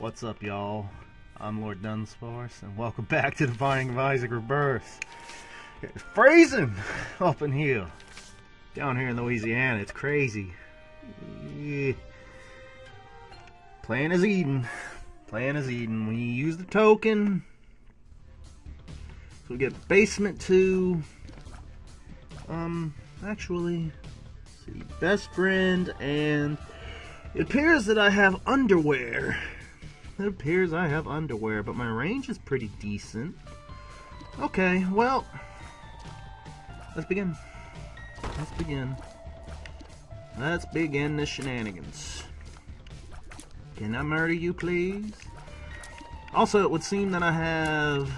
What's up, y'all? I'm Lord Dunsparce, and welcome back to The Binding of Isaac: Rebirth. It's freezing up in here. Down here in Louisiana, it's crazy. Yeah. Plan is Eden. Plan is Eden. We use the token. So we get basement 2. Actually, let's see, best friend, and it appears that I have underwear. It appears I have underwear, but my range is pretty decent. Okay, well, let's begin. Let's begin. Let's begin the shenanigans. Can I murder you, please? Also, it would seem that I have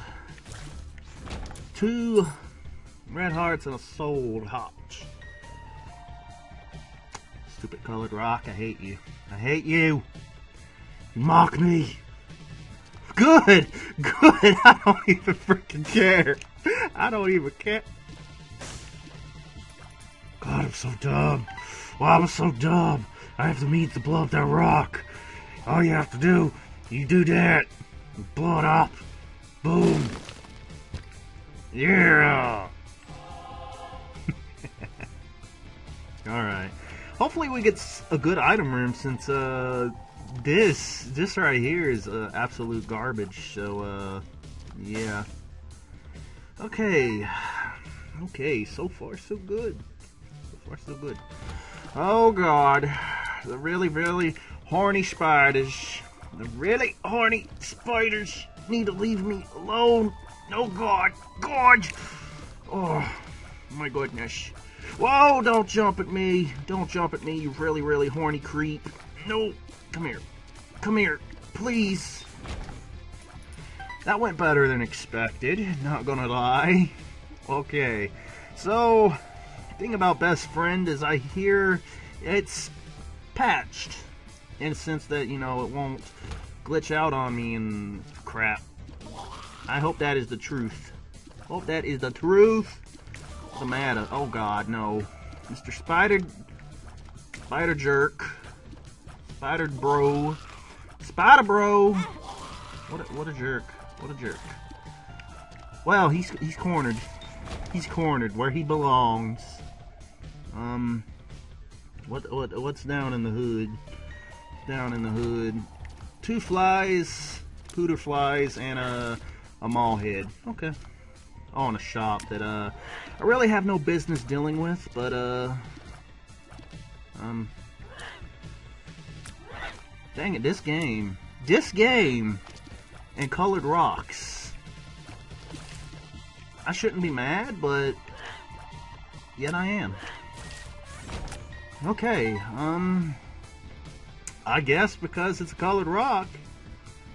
2 red hearts and a soul heart. Stupid colored rock, I hate you. I hate you! You mock me! Good! Good! I don't even freaking care! I don't even care! God, I'm so dumb! Wow, I'm so dumb! I have to meet the blow up that rock! All you have to do, you do that! Blow it up! Boom! Yeah! Alright. Hopefully we get a good item room, since this right here is absolute garbage. So yeah. Okay. So far so good. So far so good. Oh God, the really horny spiders. The really horny spiders need to leave me alone. No God, God. Oh my goodness. Whoa, don't jump at me. Don't jump at me, you really horny creep. No. Come here. Come here. Please. That went better than expected. Not gonna lie. Okay. So, thing about best friend is I hear it's patched. In the sense that, you know, it won't glitch out on me and crap. I hope that is the truth. Hope that is the truth. The matter. Oh God, no, Mr. Spider jerk, Spider bro. What a jerk! What a jerk! Well, he's cornered. He's cornered where he belongs. What's down in the hood? Down in the hood. 2 flies, pooter flies, and a mall head. Okay. On a shop that I really have no business dealing with, but dang it, this game and colored rocks. I shouldn't be mad, but yet I am. Okay, I guess because it's a colored rock,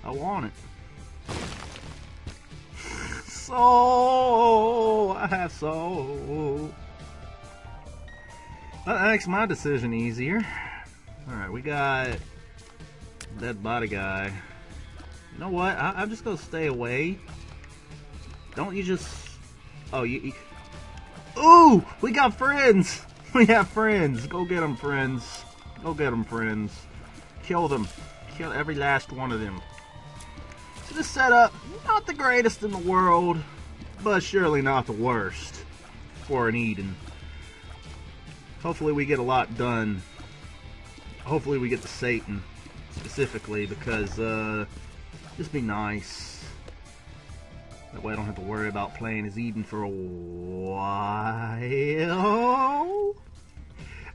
I want it. Soul! I have soul. That makes my decision easier. Alright, we got that body guy. You know what? I'm just gonna stay away. Don't you just... Oh, you... Ooh! We got friends! We have friends! Go get them, friends. Go get them, friends. Kill them. Kill every last one of them. So this setup, not the greatest in the world, but surely not the worst for an Eden. Hopefully we get a lot done. Hopefully we get to Satan, specifically, because, just be nice. That way I don't have to worry about playing as Eden for a while.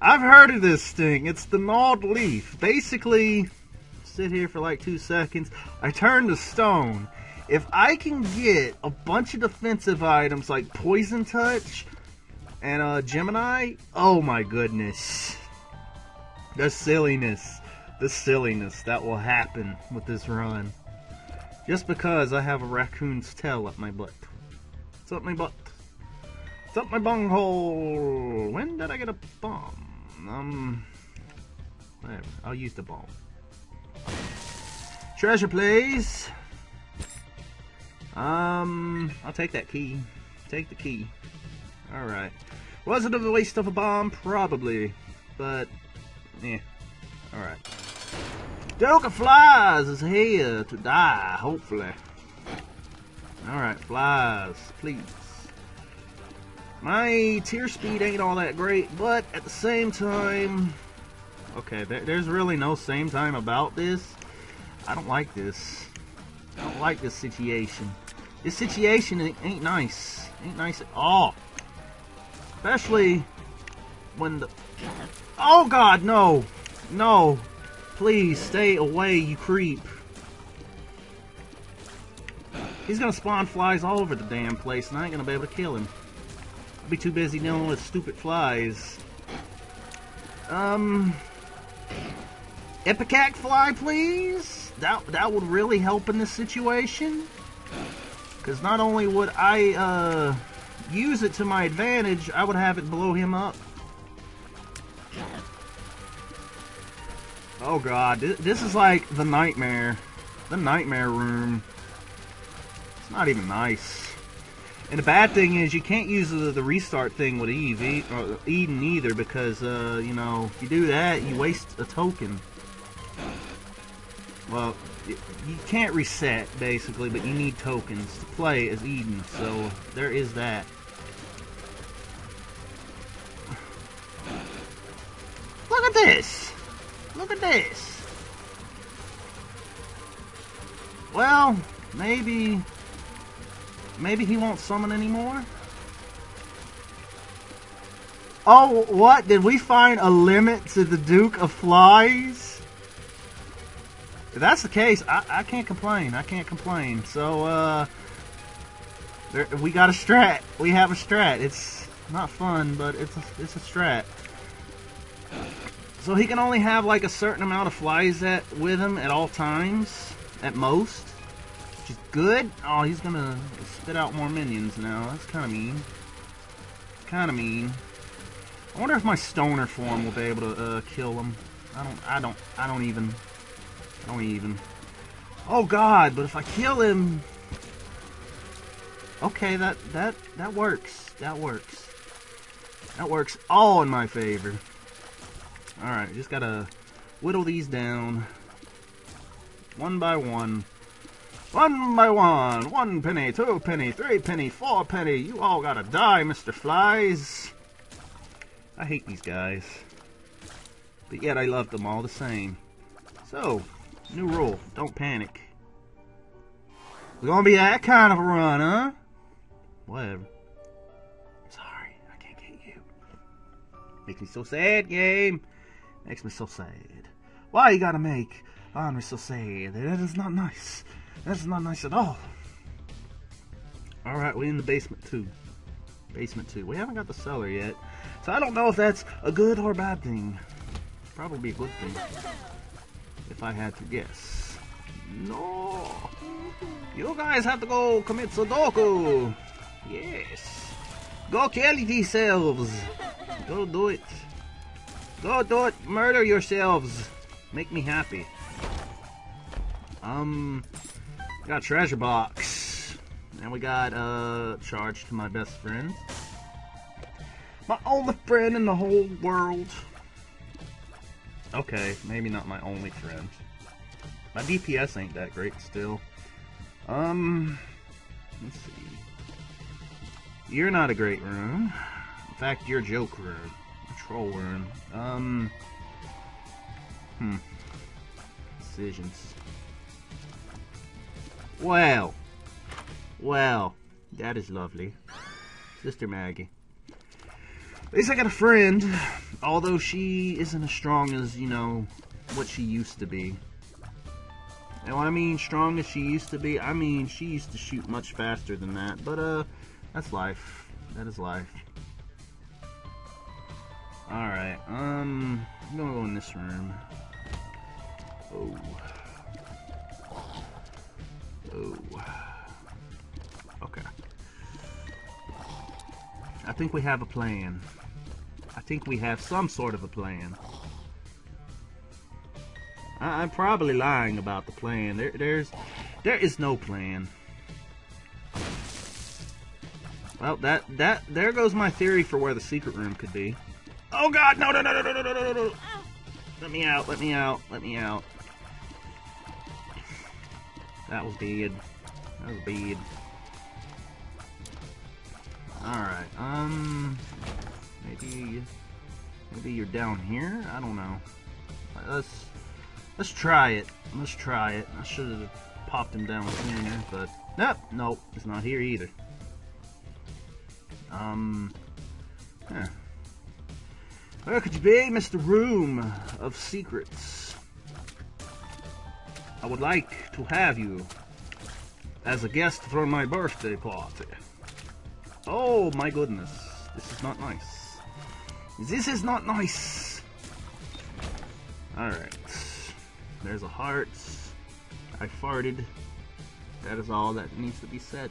I've heard of this thing. It's the gnawed leaf. Basically... sit here for like 2 seconds, I turn to stone. If I can get a bunch of defensive items like poison touch and Gemini, oh my goodness, the silliness that will happen with this run, just because I have a raccoon's tail up my butt. It's up my butt, it's up my bunghole. When did I get a bomb? Whatever, I'll use the bomb. Treasure, please. I'll take that key. Take the key. Alright. Was it a waste of a bomb? Probably. But, yeah. Alright. Duke of Flies is here to die, hopefully. Alright, flies, please. My tier speed ain't all that great, but at the same time... Okay, there's really no same time about this. I don't like this. I don't like this situation. This situation ain't nice. Ain't nice at all. Especially when the... Oh god, no! No! Please, stay away, you creep. He's gonna spawn flies all over the damn place, and I ain't gonna be able to kill him. I'll be too busy dealing with stupid flies. Ipecac fly, please? That would really help in this situation. Because not only would I, use it to my advantage, I would have it blow him up. Oh god, this is like the nightmare. The nightmare room. It's not even nice. And the bad thing is you can't use the restart thing with Eve, or Eden either, because, you know, if you do that, you waste a token. Well, you can't reset, basically, but you need tokens to play as Eden, so there is that. Look at this! Look at this! Well, maybe... Maybe he won't summon anymore? Oh, what? Did we find a limit to the Duke of Flies? If that's the case, I can't complain. I can't complain. So, we got a strat. We have a strat. It's not fun, but it's a strat. So he can only have like a certain amount of flies with him at all times, at most, which is good. Oh, he's gonna spit out more minions now. That's kind of mean. Kind of mean. I wonder if my stoner form will be able to kill him. I don't even. Oh God! But if I kill him, okay, that works. That works. That works all in my favor. Alright, just gotta whittle these down. One by one. One by one! One penny, two penny, three penny, four penny. You all gotta die, Mr. Flies. I hate these guys. But yet I love them all the same. So, new rule. Don't panic. It's gonna be that kind of a run, huh? Whatever. Sorry, I can't get you. Makes me so sad, game. Makes me so sad. Why you gotta make Honor so sad? That is not nice. That is not nice at all. Alright, we're in the basement 2. Basement 2. We haven't got the cellar yet. So I don't know if that's a good or bad thing. Probably be a good thing. If I had to guess. No! You guys have to go commit Sudoku! Yes! Go kill yourselves! Go do it! Go do it! Murder yourselves! Make me happy. Got a treasure box. And we got, charge to my best friend. My only friend in the whole world. Okay, maybe not my only friend. My DPS ain't that great still. Let's see. You're not a great room. In fact, you're a joke room. Room. Decisions. Well. Well. That is lovely. Sister Maggie. At least I got a friend. Although she isn't as strong as, you know, what she used to be. And when I mean strong as she used to be, I mean she used to shoot much faster than that. But, that's life. That is life. Alright, I'm gonna go in this room. Oh. Oh. Okay. I think we have a plan. I think we have some sort of a plan. I'm probably lying about the plan. There is no plan. Well, there goes my theory for where the secret room could be. Oh god, no, no, no, no, no, no, no, no, no. Let me out, let me out, let me out. That was bad. That was bad. Alright, maybe you're down here? I don't know. Let's try it. Let's try it. I should have popped him down sooner, but nope, it's not here either. Huh. Where could you be, Mr. Room of Secrets? I would like to have you as a guest for my birthday party. Oh my goodness, this is not nice. This is not nice! Alright, there's a heart. I farted. That is all that needs to be said.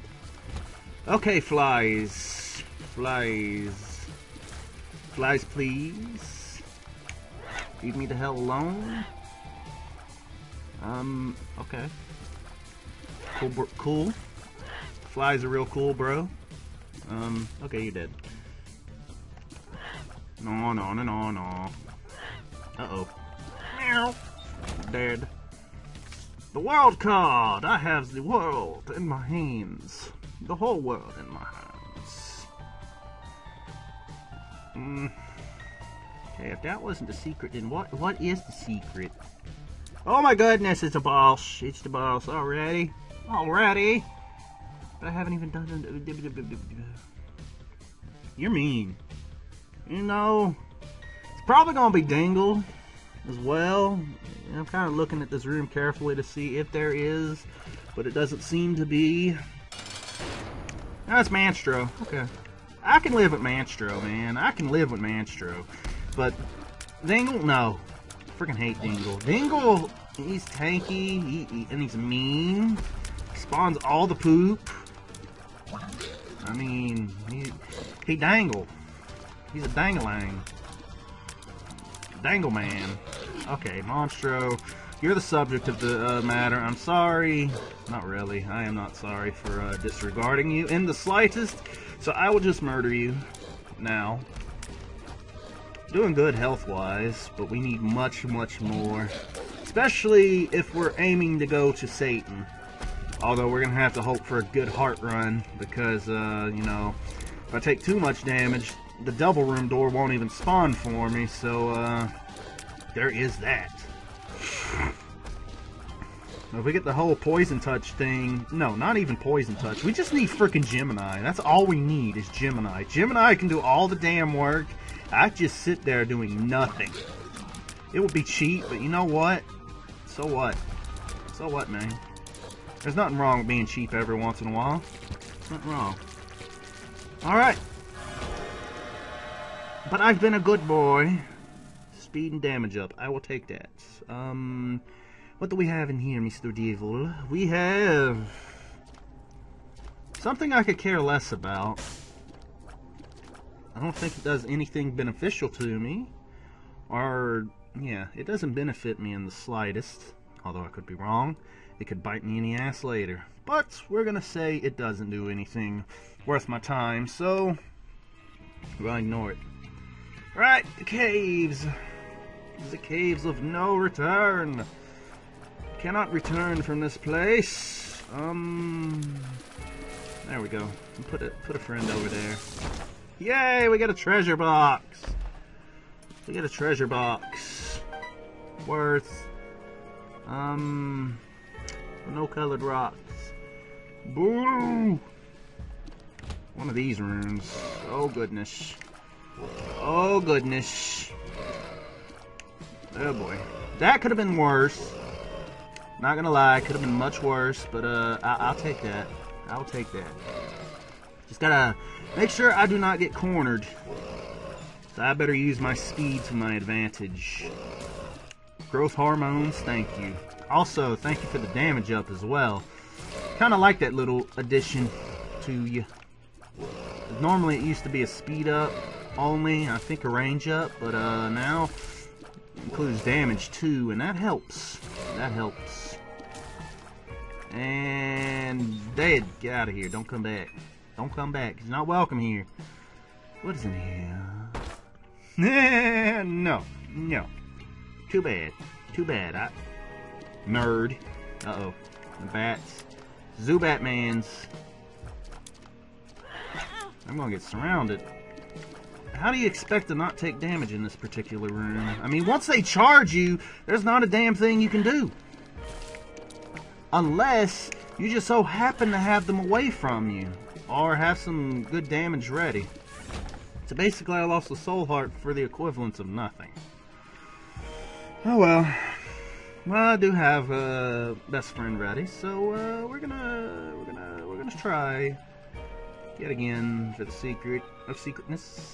Okay, flies. Flies. Flies, please. Leave me the hell alone. Okay. Cool, cool. Flies are real cool, bro. Okay, you're dead. No, no, no, no, no. Uh-oh. Meow. Dead. The world card! I have the world in my hands. The whole world in my hands. Okay, if that wasn't the secret, then what is the secret? Oh my goodness, it's a boss. It's the boss already. Already? But I haven't even done it. You're mean. You know, it's probably gonna be Dingle as well. I'm kind of looking at this room carefully to see if there is, but it doesn't seem to be. That's Monstro. Okay. I can live with Monstro, man. I can live with Monstro. But Dingle, no. I freaking hate Dingle. Dingle, he's tanky, and he's mean. He spawns all the poop. I mean, he dangle. He's a dangling. Dangle man. Okay, Monstro, you're the subject of the matter. I'm sorry. Not really. I am not sorry for disregarding you in the slightest. So I will just murder you now. Doing good health-wise, but we need much, much more. Especially if we're aiming to go to Satan. Although we're going to have to hope for a good heart run because, you know, if I take too much damage, the double room door won't even spawn for me, so, there is that. Now, if we get the whole poison touch thing, no, not even poison touch, we just need freaking Gemini. That's all we need is Gemini. Gemini can do all the damn work. I just sit there doing nothing. It would be cheap, but you know what? So what? So what, man? There's nothing wrong with being cheap every once in a while. There's nothing wrong. Alright. But I've been a good boy. Speed and damage up. I will take that. What do we have in here, Mr. Devil? We have something I could care less about. I don't think it does anything beneficial to me, or, yeah, it doesn't benefit me in the slightest, although I could be wrong. It could bite me in the ass later, but we're gonna say it doesn't do anything worth my time, so we'll ignore it. Right, the caves of no return. Cannot return from this place. There we go. Put a friend over there. Yay, we get a treasure box! We get a treasure box. Worth... no colored rocks. Boo! One of these rooms. Oh goodness. Oh goodness. Oh boy. That could have been worse. Not gonna lie, could have been much worse, but I'll take that. I'll take that. Just gotta make sure I do not get cornered. So I better use my speed to my advantage. Growth hormones, thank you. Also, thank you for the damage up as well. Kind of like that little addition to you. Normally it used to be a speed up only, I think a range up, but now it includes damage too, and that helps. That helps. And dead, get out of here, don't come back. Don't come back. He's not welcome here. What is in here? No. No. Too bad. Too bad. Nerd. Uh-oh. That's Zubatman's. I'm gonna get surrounded. How do you expect to not take damage in this particular room? I mean, once they charge you, there's not a damn thing you can do. Unless you just so happen to have them away from you. Or have some good damage ready. So basically I lost the soul heart for the equivalence of nothing. Oh well. Well, I do have a best friend ready, so we're gonna try yet again for the secret of secretness.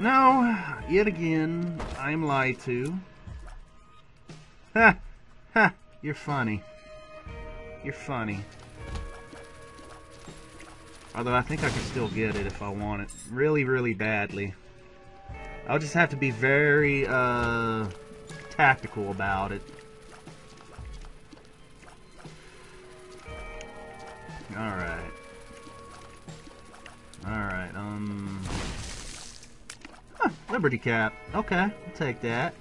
No, yet again, I am lied to. Ha! Ha! You're funny. You're funny. Although I think I can still get it if I want it. Really, really badly. I'll just have to be very, tactical about it. Alright. Alright, huh, Liberty Cap. Okay, I'll take that.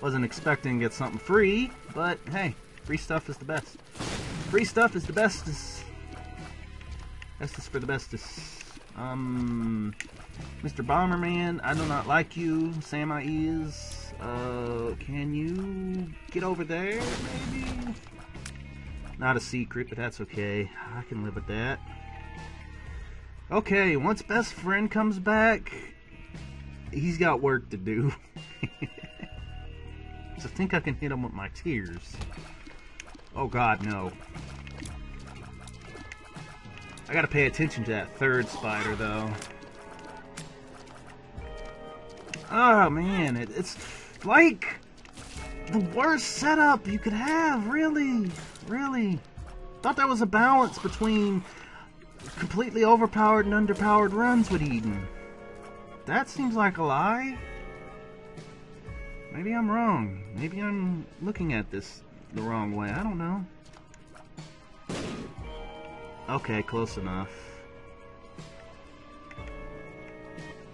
Wasn't expecting to get something free, but hey, free stuff is the best. Free stuff is the bestest. Bestest for the bestest. Mr. Bomberman, I do not like you. Sam I is. Can you get over there, maybe? Not a secret, but that's okay. I can live with that. Okay, once best friend comes back, he's got work to do. So I think I can hit him with my tears. Oh god, no. I gotta pay attention to that third spider, though. Oh man, it's like the worst setup you could have, really. Really. Thought there was a balance between completely overpowered and underpowered runs with Eden. That seems like a lie. Maybe I'm wrong. Maybe I'm looking at this the wrong way. I don't know. Okay, close enough.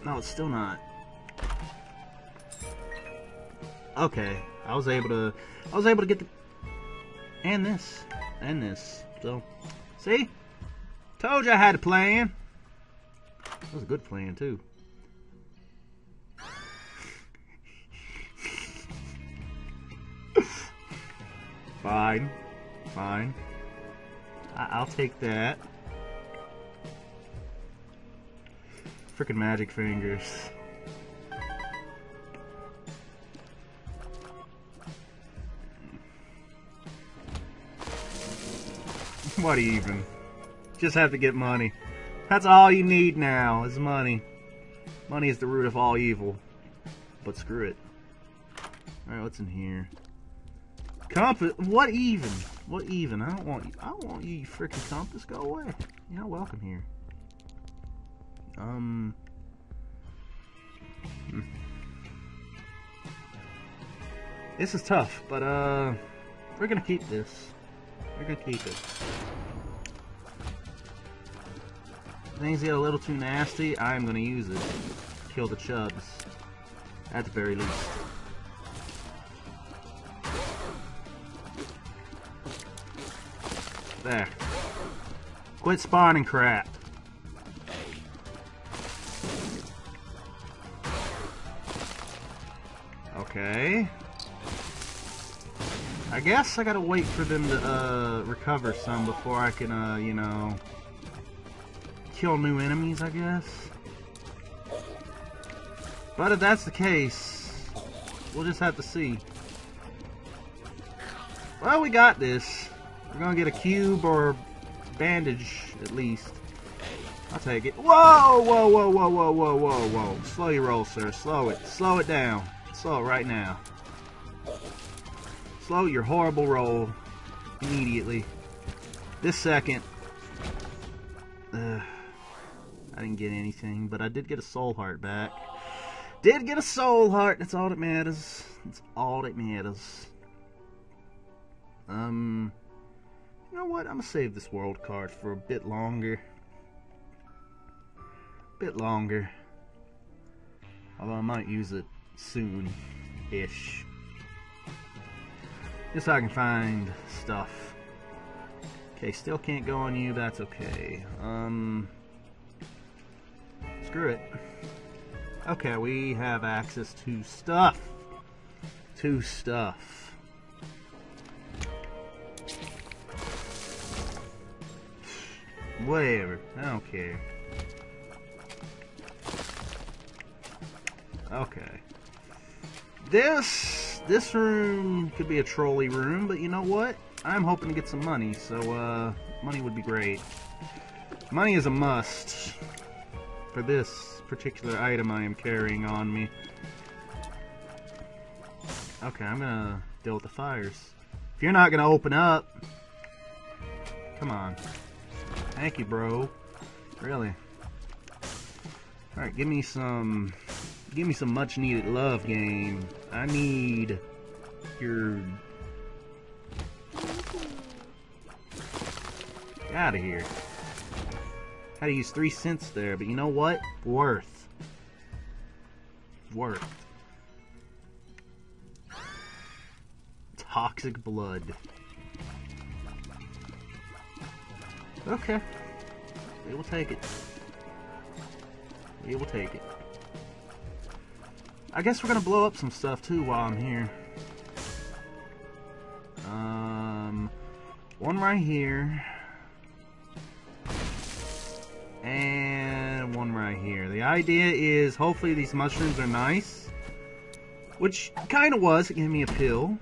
No, it's still not. Okay, I was able to get the... And this. And this. So, see? Told you I had a plan. That was a good plan, too. Fine. Fine. I'll take that. Frickin' magic fingers. What even? Just have to get money. That's all you need now, is money. Money is the root of all evil. But screw it. Alright, what's in here? Compass? What even? What even? I don't want you. I don't want you, you freaking compass. Go away. You're not welcome here. This is tough, but we're gonna keep this. We're gonna keep it. Things get a little too nasty, I'm gonna use it. Kill the chubs. At the very least. There. Quit spawning crap. Okay. I guess I gotta wait for them to recover some before I can, you know... kill new enemies, I guess. But if that's the case, we'll just have to see. Well, we got this. We're gonna get a cube or bandage, at least. I'll take it. Whoa, whoa, whoa, whoa, whoa, whoa, whoa, whoa. Slow your roll, sir. Slow it. Slow it down. Slow it right now. Slow your horrible roll immediately. This second. I didn't get anything, but I did get a soul heart back. Did get a soul heart. That's all that matters. That's all that matters. You know what? I'm gonna save this world card for a bit longer. A bit longer. Although I might use it soon-ish. Just so I can find stuff. Okay, still can't go on you, but that's okay. Screw it. Okay, we have access to stuff. To stuff. Whatever. I don't care. Okay. This room could be a trolley room, but you know what? I'm hoping to get some money, so money would be great. Money is a must for this particular item I am carrying on me. Okay, I'm gonna deal with the fires. If you're not gonna open up, come on. Thank you, bro. Really. All right, give me some much needed love, game. I need your out of here. Had to use 3 cents there, but you know what? Worth. Worth. Toxic blood. Okay. We will take it. We will take it. I guess we're gonna blow up some stuff too while I'm here. One right here. And one right here. The idea is hopefully these mushrooms are nice. Which kinda was. It gave me a pill.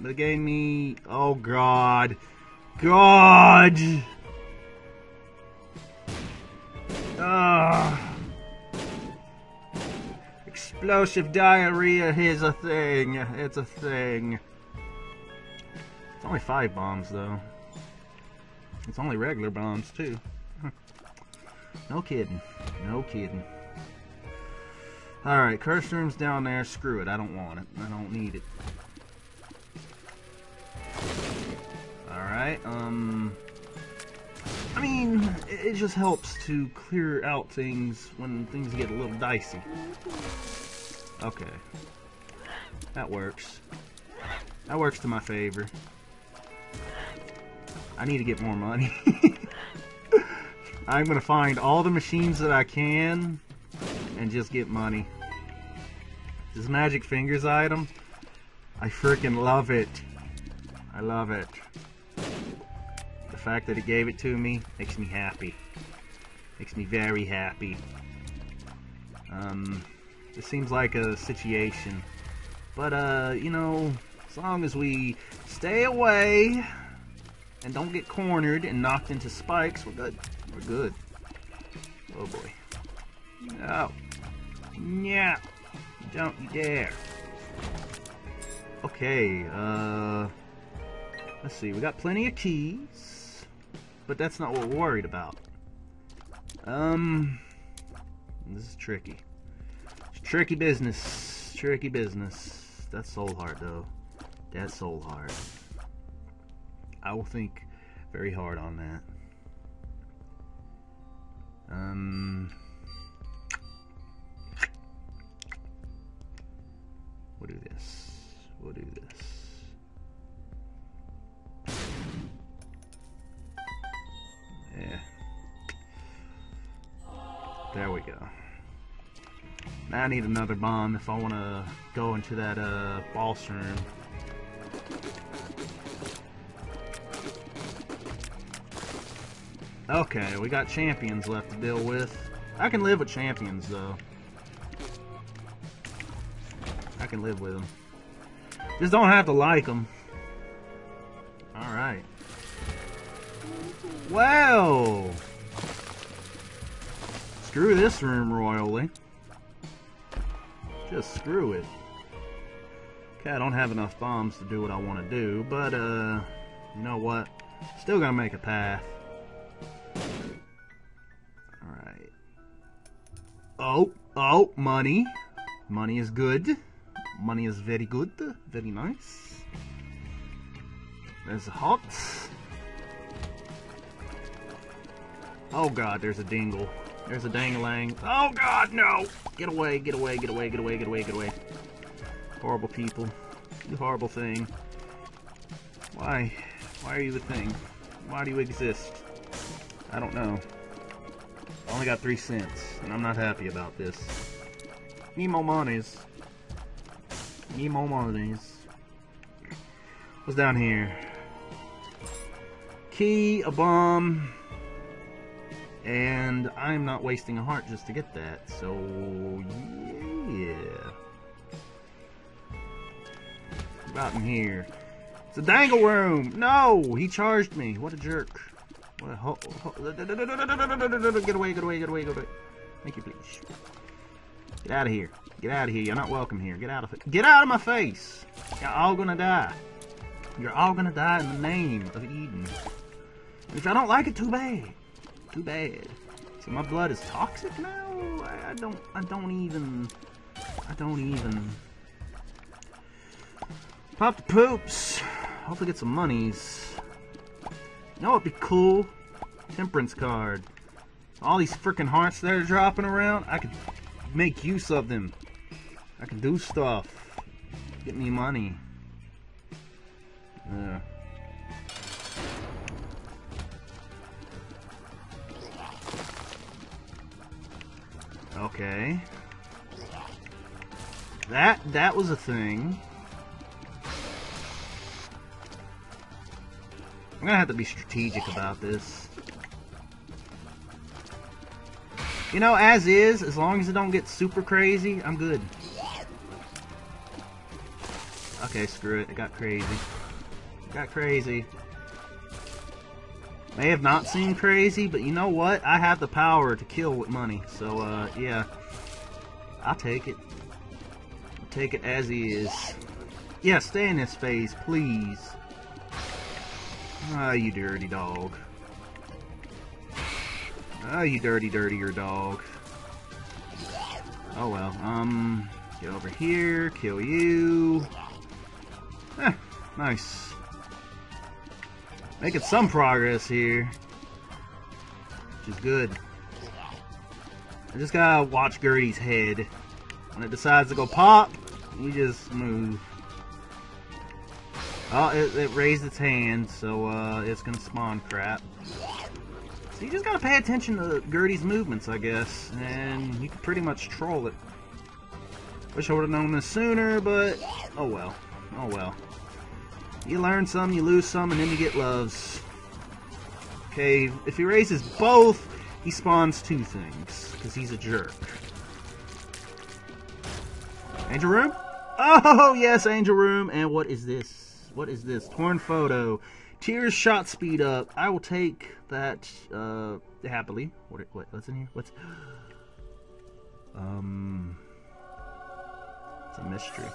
But it gave me... Oh god. God! Explosive diarrhea is a thing. It's a thing. It's only 5 bombs though. It's only regular bombs too. No kidding. No kidding. Alright, curse room's down there. Screw it. I don't want it. I don't need it. Alright, I mean, it just helps to clear out things when things get a little dicey. Okay. That works. That works to my favor. I need to get more money. I'm gonna find all the machines that I can and just get money. This magic fingers item, I freaking love it. I love it. The fact that it gave it to me makes me happy. Makes me very happy. It seems like a situation, but you know, as long as we stay away and don't get cornered and knocked into spikes, we're good. We're good. Oh boy. No. Yeah. Don't you dare. Okay, let's see, we got plenty of keys. But that's not what we're worried about. This is tricky. It's tricky business. Tricky business. That's soul hard though. That's soul hard. I will think very hard on that. We'll do this. We'll do this. Yeah. There we go. Now I need another bomb if I want to go into that boss room. Okay, we got champions left to deal with. I can live with champions, though. I can live with them. Just don't have to like them. Alright. Well! Screw this room royally. Just screw it. Okay, I don't have enough bombs to do what I want to do, but, you know what? Still gonna make a path. Oh, oh, money. Money is good. Money is very good. Very nice. There's a hot. Oh god, there's a dingle. There's a dang-a-lang. Oh god, no! Get away, get away, get away, get away, get away, get away. Horrible people. You horrible thing. Why? Why are you a thing? Why do you exist? I don't know. I only got 3 cents, and I'm not happy about this. Need more monies. Need more monies. What's down here? Key, a bomb, and I'm not wasting a heart just to get that, so yeah. About in here. It's a dangle room! No! He charged me! What a jerk. What a ho... Get away. Thank you, please. Get out of here. Get out of here. You're not welcome here. Get out of it. Get out of my face! You're all gonna die. You're all gonna die in the name of Eden. And if I don't like it, too bad. Too bad. So my blood is toxic now? I don't even... Pop the poops. Hopefully get some monies. You know what'd be cool? Temperance card. All these freaking hearts that are dropping around, I could make use of them. I can do stuff. Get me money. Yeah. Okay. That was a thing. I'm gonna have to be strategic about this. You know, as is, as long as it don't get super crazy, I'm good. Okay, screw it. It got crazy. It got crazy. May have not seemed crazy, but you know what? I have the power to kill with money, so yeah. I'll take it. I'll take it as is. Yeah, stay in this phase, please. Ah, oh, you dirty dog. Ah, oh, you dirtier dog. Oh well, get over here, kill you. Eh, nice. Making some progress here. Which is good. I just gotta watch Gertie's head. When it decides to go pop, you just move. Oh, it raised its hand, so it's gonna spawn crap. So you just gotta pay attention to Gertie's movements, I guess, and you can pretty much troll it. Wish I would've known this sooner, but oh well. Oh well. You learn some, you lose some, and then you get loves. Okay, if he raises both, he spawns 2 things, because he's a jerk. Angel room? Oh, yes, angel room! And what is this? What is this? Torn photo. Tears shot speed up. I will take that happily. What's in here? What's... It's a mystery.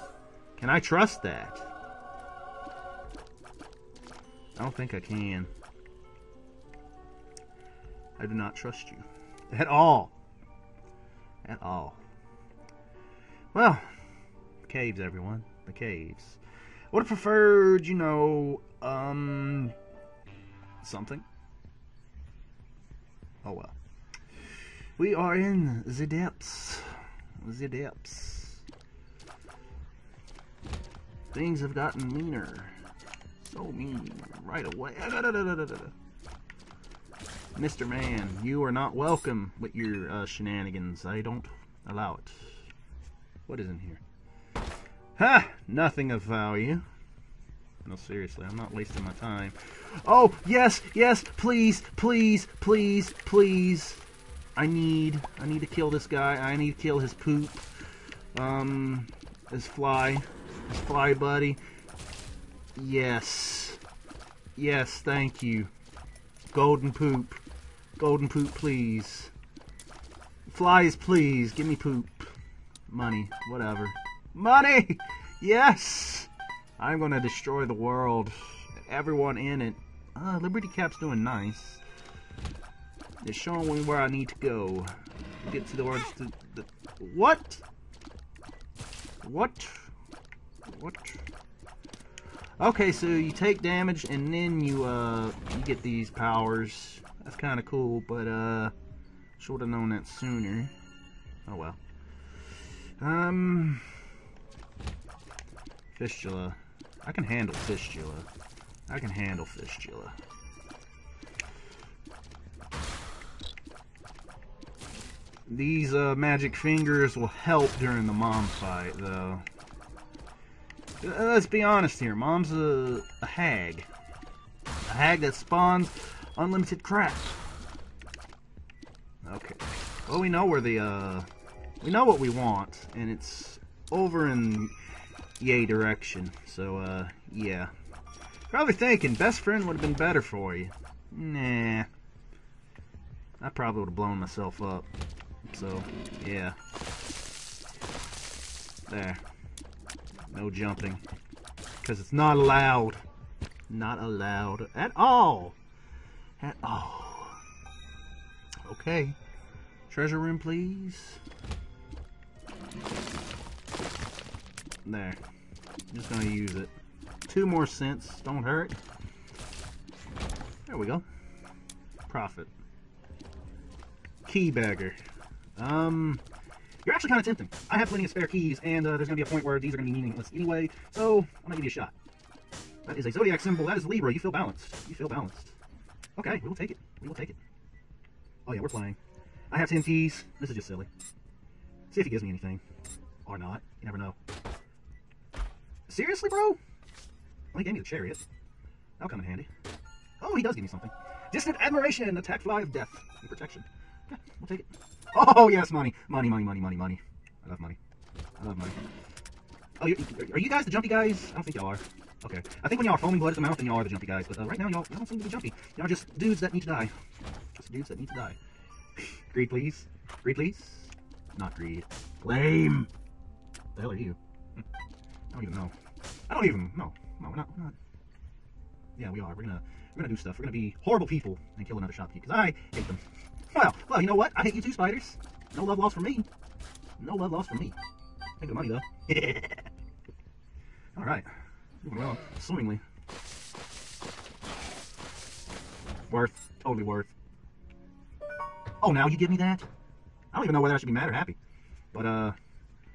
Can I trust that? I don't think I can. I do not trust you. At all. At all. Well. The caves, everyone. The caves. Would have preferred, you know, something. Oh well. We are in the depths. The depths. Things have gotten meaner. So mean. Right away. Mr. Man, you are not welcome with your shenanigans. I don't allow it. What is in here? Ha! Nothing of value. No, seriously, I'm not wasting my time. Oh, yes, yes, please, please, please, please. I need to kill this guy. I need to kill his poop. His fly buddy. Yes. Yes, thank you. Golden poop. Golden poop, please. Flies, please. Give me poop. Money, whatever. Money! Yes! I'm gonna destroy the world. Everyone in it. Liberty Cap's doing nice. It's showing me where I need to go. Get to the words to the... What? What? What? Okay, so you take damage and then you, you get these powers. That's kinda cool, but, should've known that sooner. Oh well. Fistula. I can handle Fistula. I can handle Fistula. These magic fingers will help during the mom fight, though. Let's be honest here. Mom's a hag. A hag that spawns unlimited crap. Okay. Well, we know where the, we know what we want, and it's over in yay direction. So, yeah. Probably thinking best friend would have been better for you. Nah. I probably would have blown myself up. So, yeah. There. No jumping. Because it's not allowed. Not allowed. At all. At all. Okay. Treasure room, please. There. I'm just going to use it. 2 more cents. Don't hurt. There we go. Profit. Keybagger. You're actually kind of tempting. I have plenty of spare keys, and there's going to be a point where these are going to be meaningless anyway, so I'm going to give you a shot. That is a Zodiac symbol. That is Libra. You feel balanced. You feel balanced. Okay, we will take it. We will take it. Oh yeah, we're playing. I have 10 keys. This is just silly. See if he gives me anything. Or not. You never know. Seriously, bro? Well, he gave me the Chariot. That'll come in handy. Oh, he does give me something. Distant admiration. Attack fly of death. And protection. Yeah, we'll take it. Oh, yes, money. Money, money, money, money, money. I love money. I love money. Oh, are you guys the jumpy guys? I don't think y'all are. Okay. I think when y'all are foaming blood at the mouth, then y'all are the jumpy guys. But right now, y'all don't seem to be jumpy. Y'all are just dudes that need to die. Just dudes that need to die. Greed, please. Greed, please. Not greed. Lame. What the hell are you? I don't even know. I don't even know. No, we're not. We're not. Yeah, we are. We're gonna do stuff. We're gonna be horrible people and kill another shopkeep because I hate them. Well, you know what? I hate you too, spiders. No love lost for me. No love lost for me. Take the money, though. Alright. Moving along. Swimmingly. Worth. Totally worth. Oh, now you give me that? I don't even know whether I should be mad or happy. But, I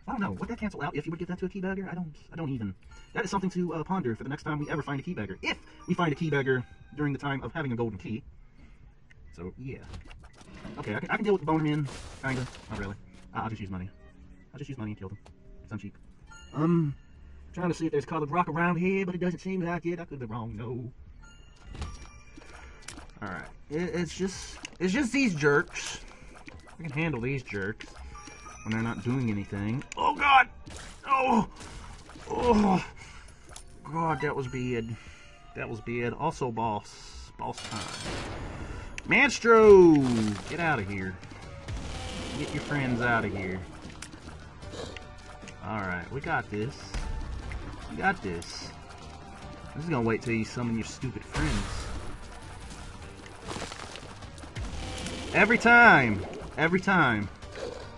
don't know. Would that cancel out if you would give that to a keybagger? I don't even. That is something to ponder for the next time we ever find a keybagger. If we find a keybagger during the time of having a golden key. So, yeah. Okay, I can deal with the bone men, kinda. Not really. I'll just use money. I'll just use money and kill them. I'm cheap. Trying to see if there's colored rock around here, but it doesn't seem like it. I could be wrong, no. Alright. It's just these jerks. I can handle these jerks when they're not doing anything. Oh god! Oh! Oh! God, that was bad. That was bad. Also boss. Boss time. Monstro! Get out of here. Get your friends out of here. Alright, we got this. We got this. I'm just gonna wait till you summon your stupid friends. Every time! Every time.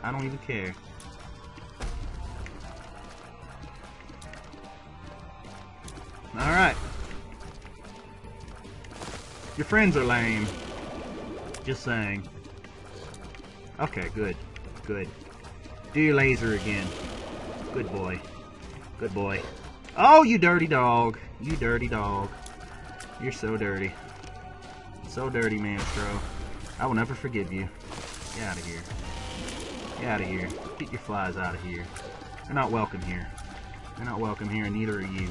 I don't even care. Alright. Your friends are lame. Just saying. Okay, good. Good. Do your laser again. Good boy. Good boy. Oh, you dirty dog. You dirty dog. You're so dirty. So dirty, Monstro. I will never forgive you. Get out of here. Get out of here. Get your flies out of here. They're not welcome here. They're not welcome here, and neither are you.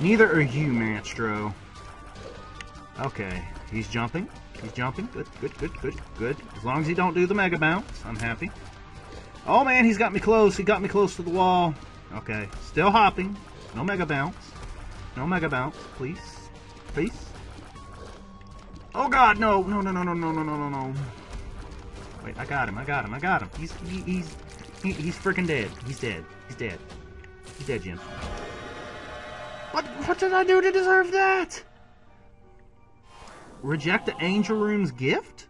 Neither are you, Monstro. Okay. He's jumping. He's jumping. Good, good, good, good, good. As long as he don't do the mega bounce, I'm happy. Oh man, he's got me close. He got me close to the wall. Okay, still hopping. No mega bounce. No mega bounce, please. Please. Oh god, no, no, no, no, no, no, no, no, no. Wait, I got him. I got him. I got him. He's freaking dead. He's dead. He's dead. He's dead, Jim. What did I do to deserve that? Reject the angel room's gift?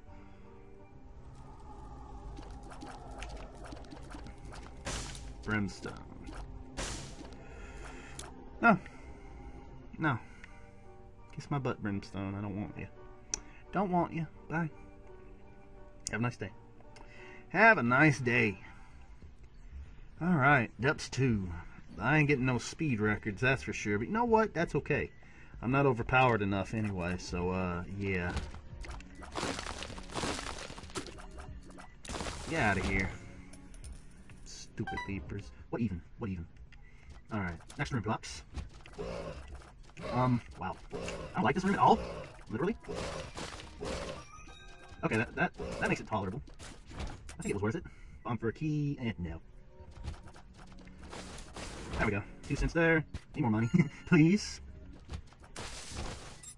Brimstone. No. No. Kiss my butt, Brimstone. I don't want you. Don't want you. Bye. Have a nice day. Have a nice day. Alright. Depths 2. I ain't getting no speed records, that's for sure. But you know what? That's okay. I'm not overpowered enough anyway, so, yeah. Get out of here. Stupid Leapers. What even? What even? Alright, next room blocks. Wow. I don't like this room at all. Literally. Okay, that makes it tolerable. I think it was worth it. Bomb for a key, and no. There we go. 2 cents there. Need more money, please.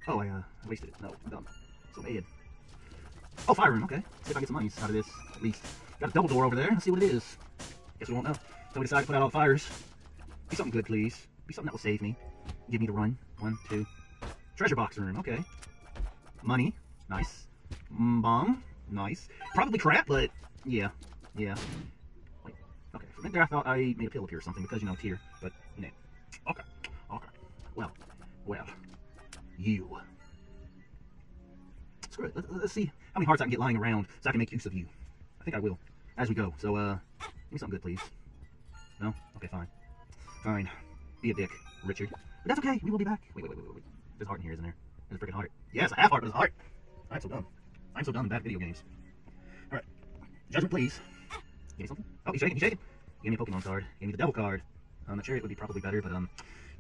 Oh, I wasted it. No, I'm dumb. So bad. Oh, fire room, okay. Let's see if I can get some monies out of this, at least. Got a double door over there. Let's see what it is. Guess we won't know. So we decide to put out all the fires. Be something good, please. Be something that will save me. Give me the run. 1, 2. Treasure box room, okay. Money. Nice. Bomb. Nice. Probably crap, but yeah. Yeah. Wait. Okay. For a minute there I thought I made a pill appear or something because, you know, it's here. But, no. Okay. Okay. Well. Well. You. Screw it. Let's see how many hearts I can get lying around so I can make use of you. I think I will. As we go. So, give me something good, please. No? Okay, fine. Fine. Be a dick, Richard. But that's okay. We will be back. Wait. There's a heart in here, isn't there? There's a freaking heart. Yes, a half heart, but it's a heart. I'm so dumb. I'm so dumb in bad video games. Alright. Judgment, please. Give me something. Oh, he's shaking, he's shaking. Give me a Pokemon card. Give me the devil card. The chariot would be probably better, but, you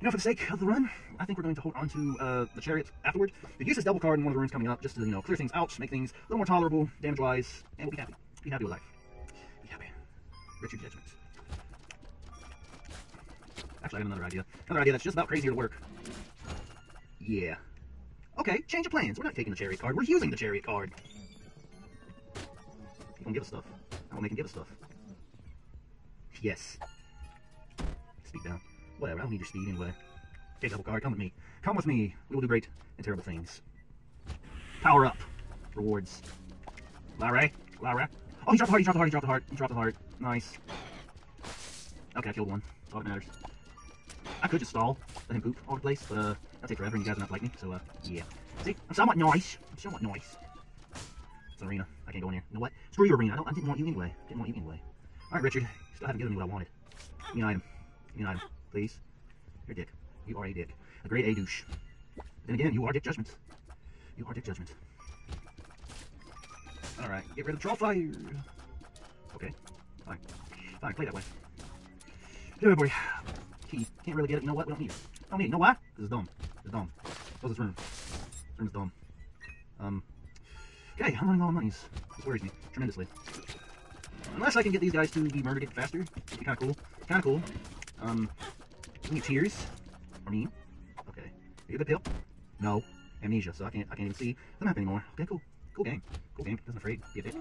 know, for the sake of the run, I think we're going to hold on to, the chariot afterward. But use this devil card in one of the rooms coming up just to, you know, clear things out, make things a little more tolerable, damage-wise, and we'll be happy. Be happy with life. Be happy. Retro Judgment. Actually, I got another idea. Another idea that's just about crazier to work. Yeah. Okay, change of plans. We're not taking the chariot card. We're using the chariot card. He won't give us stuff. I won't make him give us stuff. Yes. Speed down. Whatever, I don't need your speed anyway. Okay, double card, come with me. Come with me. We will do great and terrible things. Power up. Rewards. Larry. Larry. Oh, he dropped the heart, he dropped the heart, he dropped the heart. He dropped the heart. Nice. Okay, I killed one. That's all that matters. I could just stall, let him poop all over the place, but that'll take forever and you guys are not like me, so yeah. See, I'm somewhat nice. I'm somewhat nice. It's an arena. I can't go in here. You know what? Screw your arena. I didn't want you anyway. Didn't want you anyway. Alright, Richard. Still haven't given me what I wanted. Give me an item. Give me an item, please. You're a dick. You are a dick. A grade A douche. Then again, you are Dick Judgment. You are Dick Judgment. Alright, get rid of the troll fire. Okay. Fine. Fine, play that way. Yeah, boy. Key. Can't really get it. You know what? We don't need it. I don't need it. You know why? This is dumb. It's dumb. Close this room. This room is dumb. Okay, I'm running low on monies. This worries me tremendously. Unless I can get these guys to be murdered faster. It'd be kinda cool. Kinda cool. We need tears. Or me. Okay. Are you a good pill? No. Amnesia, so I can't even see the map anymore. Okay, cool. Cool game. Cool game. Doesn't afraid. Be a dick.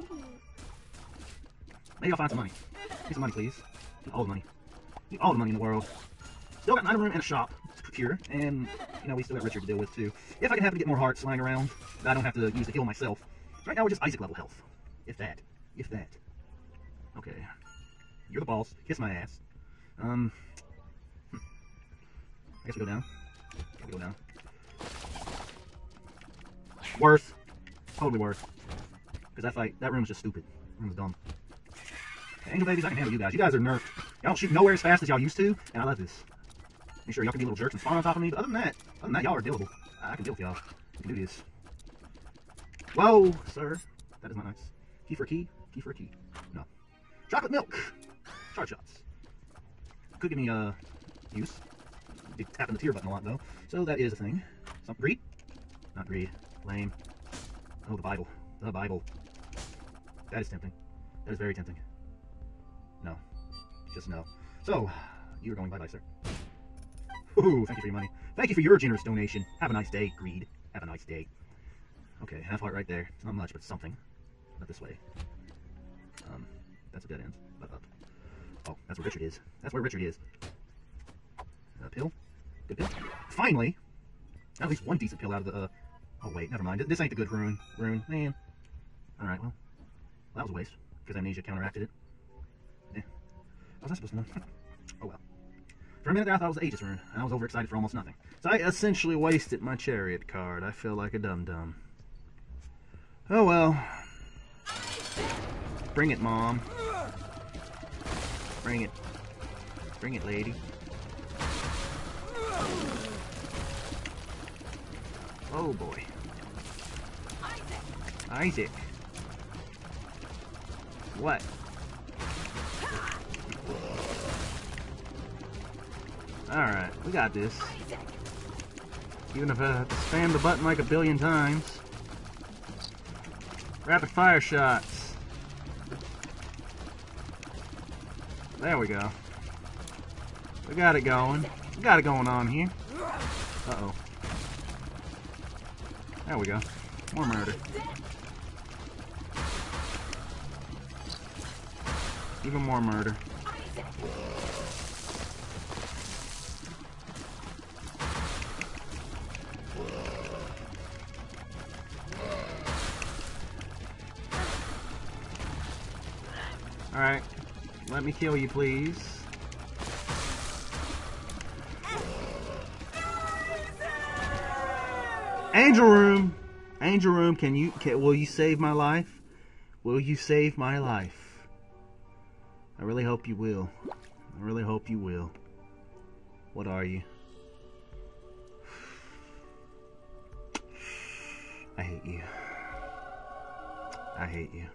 Maybe I'll find some money. Give some money, please. Need all the money. Need all the money in the world. Still got an item room and a shop to procure, and, you know, we still got Richard to deal with, too. If I can happen to get more hearts lying around, that I don't have to use to heal myself. Right now, we're just Isaac level health. If that. If that. Okay. You're the boss. Kiss my ass. I guess we go down. Okay, we go down. Worth. Totally worth. Because that fight, that room's just stupid. That room's dumb. Okay, Angel Babies, I can handle you guys. You guys are nerfed. Y'all don't shoot nowhere as fast as y'all used to, and I love this. Make sure y'all can be little jerks and spawn on top of me, but other than that, y'all are dealable. I can deal with y'all. I can do this. Whoa, sir. That is not nice. Key for a key. Key for a key. No. Chocolate milk. Charge shots. Could give me a use. Be tapping the tier button a lot, though. So that is a thing. Something. Greed? Not greed. Lame. Oh, the Bible. The Bible. That is tempting. That is very tempting. No. Just no. So, you are going bye-bye, sir. Ooh, thank you for your money. Thank you for your generous donation. Have a nice day, Greed. Have a nice day. Okay, half heart right there. It's not much, but something. Not this way. That's a dead end. But up. Oh, that's where Richard is. That's where Richard is. Pill. Good pill. Finally! At least one decent pill out of the, Oh, wait, never mind. This ain't the good rune. Rune, man. Alright, well. That was a waste. Because Amnesia counteracted it. Eh. I was not supposed to know. Oh, well. For a minute there, I thought it was the Aegis rune, and I was overexcited for almost nothing. So I essentially wasted my chariot card. I feel like a dum-dum. Oh, well. Bring it, Mom. Bring it. Bring it, lady. Oh boy. Isaac! Isaac! What? Alright, we got this. Isaac. Even if I have to spam the button like a billion times. Rapid fire shots. There we go. We got it going. We got it going on here. Uh-oh. There we go. More murder. Even more murder. Alright. Let me kill you, please. Angel room! Angel room, will you save my life? Will you save my life? I really hope you will. I really hope you will. What are you? I hate you. I hate you.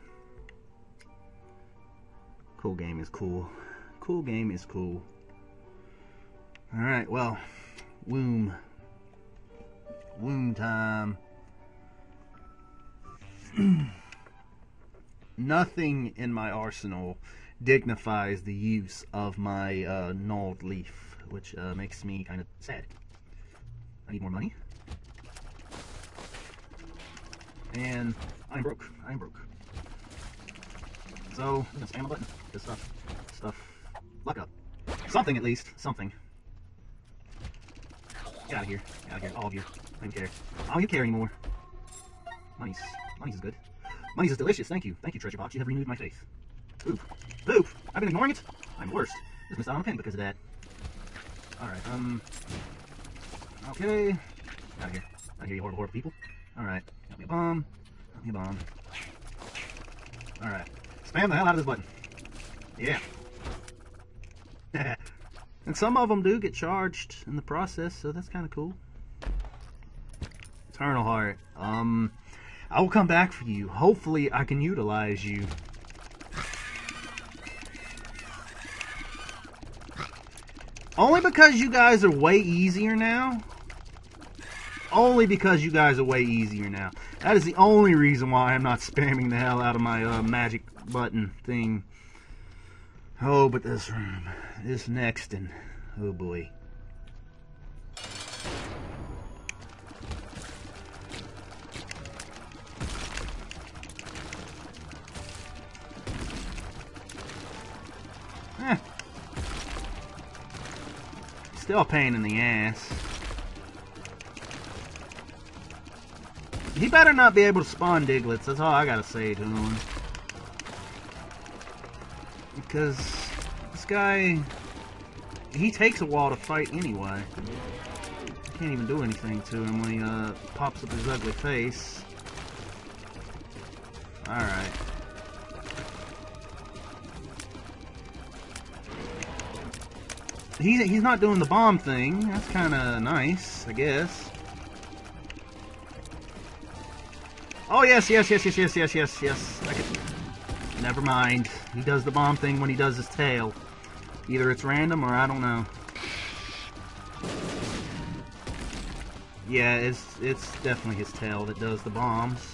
Cool game is cool. Cool game is cool. Alright, well. Womb. Womb time. Nothing in my arsenal dignifies the use of my gnawed leaf, which makes me kind of sad. I need more money. And I'm broke. I'm broke. So, I'm gonna spam a button. Good stuff. Luck up. Something at least. Something. Get out of here. Get out of here. All of you. I don't care. I don't care anymore. Monies. Monies is good. Monies is delicious. Thank you. Thank you, treasure box. You have renewed my faith. Poop. Poop! I've been ignoring it! I'm the worst. Just missed out on a pin because of that. Alright, okay. Get out of here. Out of here, you horrible, horrible people. Alright. Got me a bomb. Got me a bomb. Alright. Spam the hell out of this button. Yeah. And some of them do get charged in the process, so that's kind of cool. Eternal Heart. I will come back for you. Hopefully I can utilize you. Only because you guys are way easier now. Only because you guys are way easier now. That is the only reason why I'm not spamming the hell out of my magic button thing. Oh, but this room. This next and... oh boy. Still a pain in the ass. He better not be able to spawn Diglets. That's all I gotta say to him. Because this guy... he takes a while to fight anyway. Can't even do anything to him when he pops up his ugly face. Alright. He's not doing the bomb thing. That's kind of nice, I guess. Oh, yes. Never mind. He does the bomb thing when he does his tail. Either it's random or I don't know. Yeah, it's definitely his tail that does the bombs.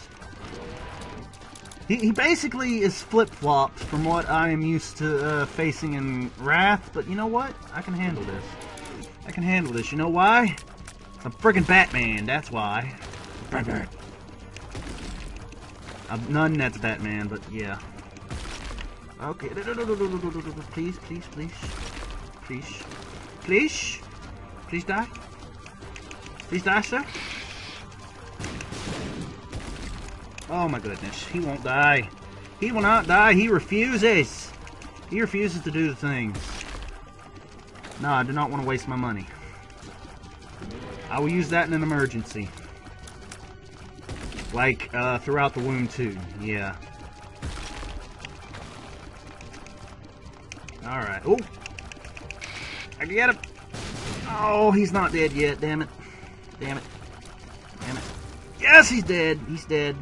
He basically is flip-flopped from what I am used to facing in Wrath, but you know what? I can handle this. I can handle this. You know why? I'm friggin' Batman, that's why. Batman. None that's Batman, but yeah. Okay. Please, please, please. Please. Please. Please die. Please die, sir. Oh my goodness. He won't die. He will not die. He refuses. He refuses to do the things. No, I do not want to waste my money. I will use that in an emergency. Like, throughout the womb too. Yeah. Alright. Oh! I can get him! Oh, he's not dead yet. Damn it. Damn it. Damn it. Yes, he's dead. He's dead.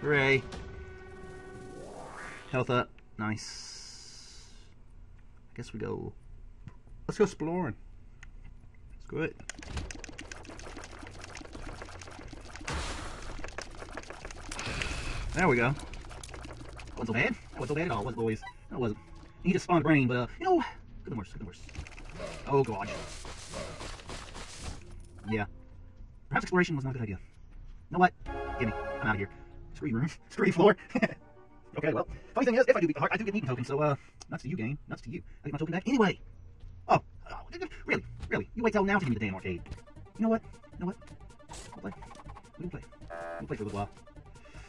Hooray. Health up. Nice. I guess we go. Let's go exploring. Let's do it. There we go. Wasn't so bad. Wasn't so bad at all. Wasn't always. No, it wasn't. He just spawned brain, but you know, could've been worse. Could've been worse. Oh gosh. Yeah. Perhaps exploration was not a good idea. You know what? Gimme. I'm out of here. Screw room. Screw floor. Okay, well, funny thing is, if I do beat the heart, I do get an Eden token, so, nuts to you, game. Nuts to you. I get my token back anyway. Oh, really? Really? You wait till now to give me the damn arcade. You know what? You know what? We'll play. We'll play. We'll play for a little while.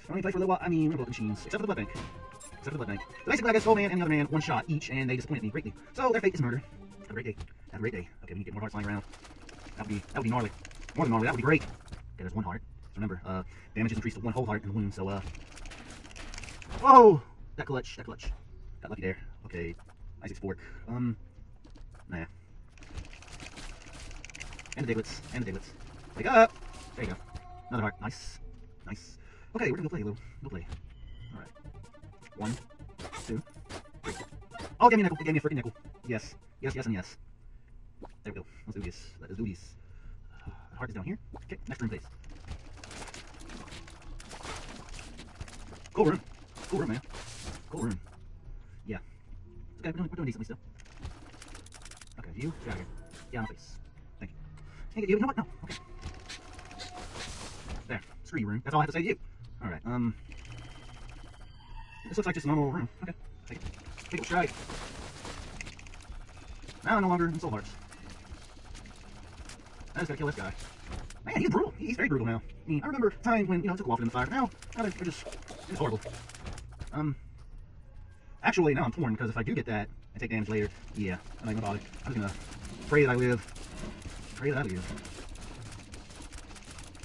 I only play for a little while, I mean, we're both machines. Except for the blood bank. Except for the blood bank. So basically, I guess, old man and the other man, one shot each, and they disappointed me greatly. So, their fate is murder. Have a great day. Have a great day. Okay, we need to get more hearts lying around. That would be gnarly. More than gnarly, that would be great. Okay, there's one heart. So remember, damage is increased to one whole heart in the wound, so, whoa! That clutch. Got lucky there. Okay. Nice export. Nah. And the diglets. Wake up! There you go. Another heart. Nice. Okay, we're gonna go play a little. Go play. Alright. 1, 2, 3. Oh, give me a nickel. It gave me a freaking nickel. Yes. Yes, and yes. There we go. Let's do this. Let's do this. The heart is down here. Okay, next room, please. Cool room. Cool room, man. Cool room. Yeah. Okay, we're doing decently still. Okay, you get out of here. Yeah, on my face. Thank you. Can't get you. You know what? No. Okay. There. Screw you, room. That's all I have to say to you. All right. This looks like just a normal room. Okay. Take it. Take it. Try it. Now no longer in soul hearts. I just gotta kill this guy. Man, he's brutal. He's very brutal now. I mean, I remember a time when, you know, it took a while for them to fire. Now they're just... It's horrible. Actually, now I'm torn, because if I do get that, I take damage later. Yeah, I'm not gonna bother. I'm just gonna pray that I live. Pray that I live.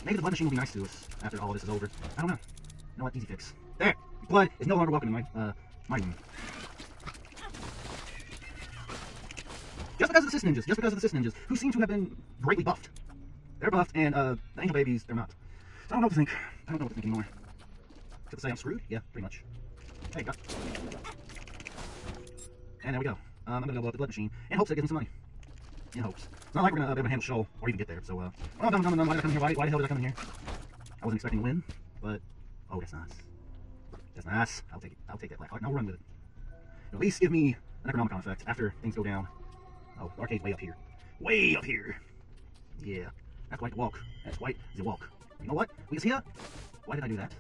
Maybe the blood machine will be nice to us after all of this is over. I don't know. You know what? Easy fix. There! Blood is no longer welcome in my room. Just because of the Sis Ninjas, who seem to have been greatly buffed. They're buffed, and, the Angel Babies, they're not. So I don't know what to think. I don't know what to think anymore. Except to say I'm screwed? Yeah, pretty much. There you go. And there we go. I'm gonna go blow up the blood machine in hopes that gives him some money. In hopes. It's not like we're gonna be able to handle Shoal or even get there, so, well, why did I come here? Why the hell did I come in here? I wasn't expecting a win, but, oh, that's nice. That's nice. I'll take it. I'll take that black heart, and I'll run with it. It'll at least give me an Necronomicon effect after things go down. Oh, the arcade's way up here. Way up here! Yeah. That's quite the walk. That's quite the walk. You know what? We can see that? Why did I do that?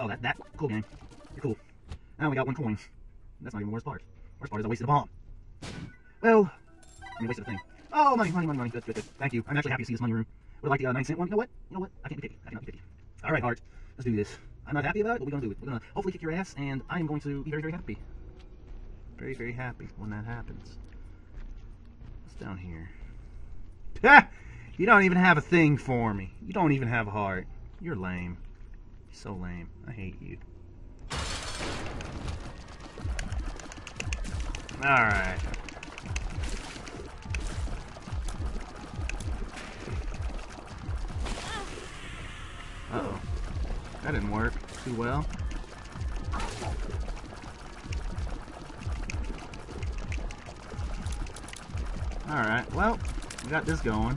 Oh, that. Cool, game. You're cool. Now we got 1 coin. That's not even the worst part. Worst part is I wasted a bomb. Well, I mean, wasted a thing. Oh, money. Good. Thank you. I'm actually happy to see this money room. Would like the 9-cent one. You know what? I can't be picky. I cannot be picky. All right, heart. Let's do this. I'm not happy about it, but we're going to do it. We're going to hopefully kick your ass, and I am going to be very, very happy. Very, very happy when that happens. What's down here? Ha! You don't even have a thing for me. You don't even have a heart. You're lame. You're so lame. I hate you. Alright. Uh-oh. That didn't work too well. Alright, well, we got this going.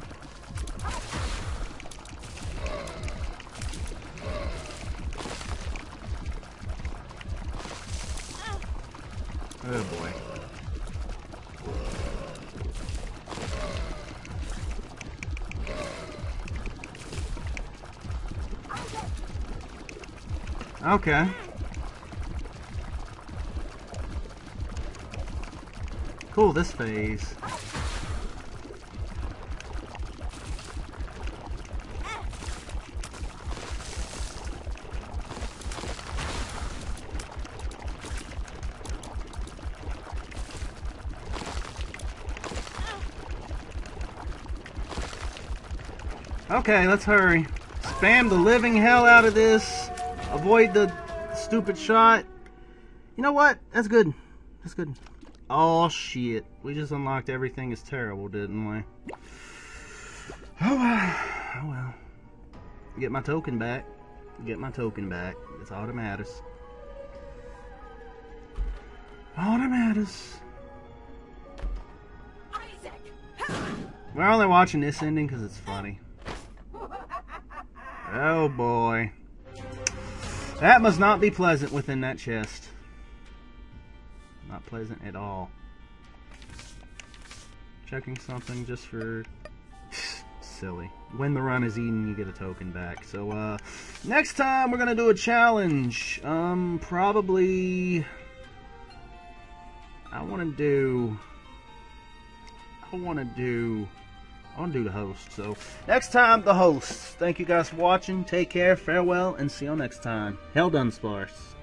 Oh boy. Okay. Cool, this phase. Okay, let's hurry. Spam the living hell out of this. Avoid the stupid shot. You know what? That's good. That's good. Oh, shit. We just unlocked everything is terrible, didn't we? Oh, well. Get my token back. Get my token back. That's all that matters. All that matters. We're only watching this ending because it's funny. Oh boy. That must not be pleasant within that chest. Not pleasant at all. Checking something just for... silly. When the run is eaten, you get a token back. So, next time we're gonna do a challenge. Probably... I want to do the host. So next time, the host. Thank you guys for watching. Take care, farewell, and see you next time. Hell Dunsparce.